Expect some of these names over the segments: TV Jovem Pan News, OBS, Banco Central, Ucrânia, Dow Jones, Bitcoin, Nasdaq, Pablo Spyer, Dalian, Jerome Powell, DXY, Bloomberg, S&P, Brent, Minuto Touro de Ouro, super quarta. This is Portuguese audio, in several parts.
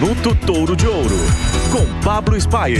Minuto Touro de Ouro, com Pablo Spyer.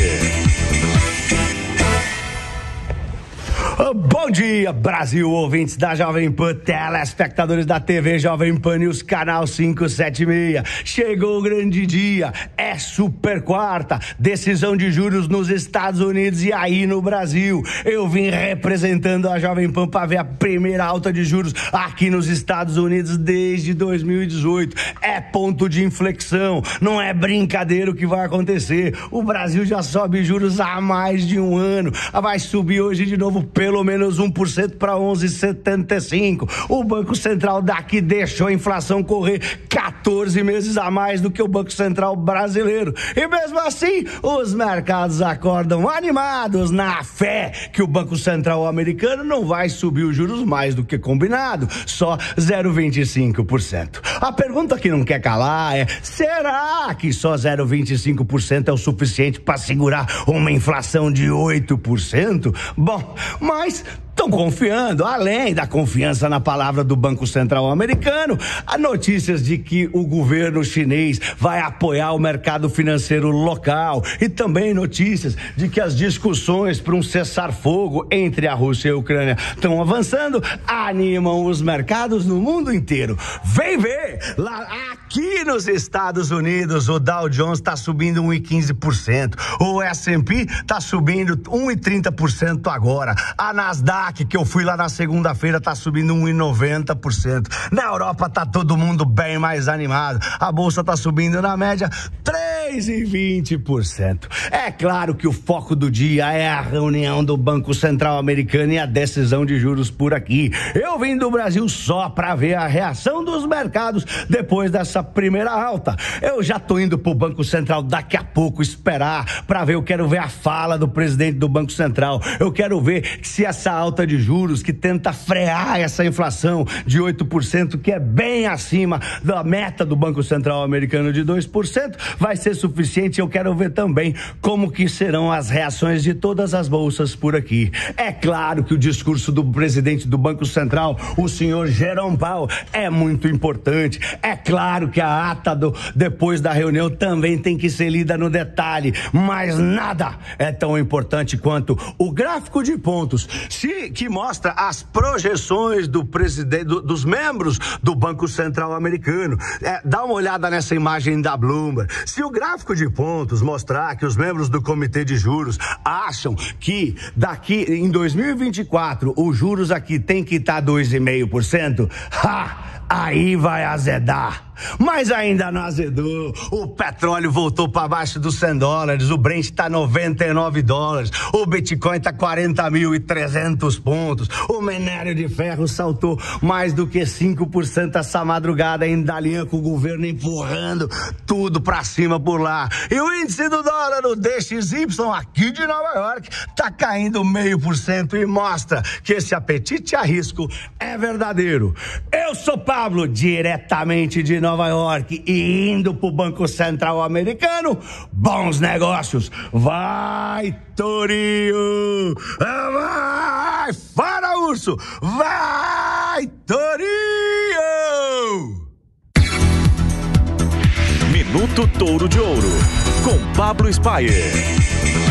Bom dia, Brasil, ouvintes da Jovem Pan, telespectadores da TV Jovem Pan News, canal 576. Chegou o grande dia, é super quarta, decisão de juros nos Estados Unidos e aí no Brasil. Eu vim representando a Jovem Pan para ver a primeira alta de juros aqui nos Estados Unidos desde 2018. É ponto de inflexão, não é brincadeira o que vai acontecer. O Brasil já sobe juros há mais de um ano, vai subir hoje de novo pelo menos 1% para 11,75%. O Banco Central daqui deixou a inflação correr 14 meses a mais do que o Banco Central brasileiro. E mesmo assim, os mercados acordam animados na fé que o Banco Central americano não vai subir os juros mais do que combinado, só 0,25%. A pergunta que não quer calar é: será que só 0,25% é o suficiente para segurar uma inflação de 8%? Bom, mas estão confiando, além da confiança na palavra do Banco Central americano, há notícias de que o governo chinês vai apoiar o mercado financeiro local e também notícias de que as discussões para um cessar-fogo entre a Rússia e a Ucrânia estão avançando, animam os mercados no mundo inteiro. Vem ver! Lá, aqui nos Estados Unidos, o Dow Jones está subindo 1,15%, o S&P está subindo 1,30% agora, a Nasdaq, que eu fui lá na segunda-feira, tá subindo 1,90%. Na Europa tá todo mundo bem mais animado. A bolsa tá subindo na média 3,20%. É claro que o foco do dia é a reunião do Banco Central americano e a decisão de juros por aqui. Eu vim do Brasil só para ver a reação dos mercados depois dessa primeira alta. Eu já tô indo pro Banco Central daqui a pouco esperar para ver, eu quero ver a fala do presidente do Banco Central. Eu quero ver se essa alta de juros que tenta frear essa inflação de 8%, que é bem acima da meta do Banco Central americano de 2%, vai ser suficiente. Eu quero ver também como que serão as reações de todas as bolsas por aqui. É claro que o discurso do presidente do Banco Central, o senhor Jerome Powell, é muito importante. É claro que a ata depois da reunião também tem que ser lida no detalhe, mas nada é tão importante quanto o gráfico de pontos que mostra as projeções do presidente, dos membros do Banco Central americano. Dá uma olhada nessa imagem da Bloomberg. Se o gráfico de pontos mostrar que os membros do Comitê de Juros acham que daqui em 2024 os juros aqui tem que estar 2,5%, aí vai azedar. Mas ainda não azedou. O petróleo voltou para baixo dos $100, o Brent está $99, o Bitcoin está 40.300 pontos, o minério de ferro saltou mais do que 5% essa madrugada em Dalian, com o governo empurrando tudo para cima por lá. E o índice do dólar, o DXY, aqui de Nova York, está caindo 0,5% e mostra que esse apetite a risco é verdadeiro. Eu sou Pablo, diretamente de Nova York, e indo pro Banco Central americano. Bons negócios! Vai, Torinho! Vai, fora, urso! Vai, Torinho! Minuto Touro de Ouro, com Pablo Spyer.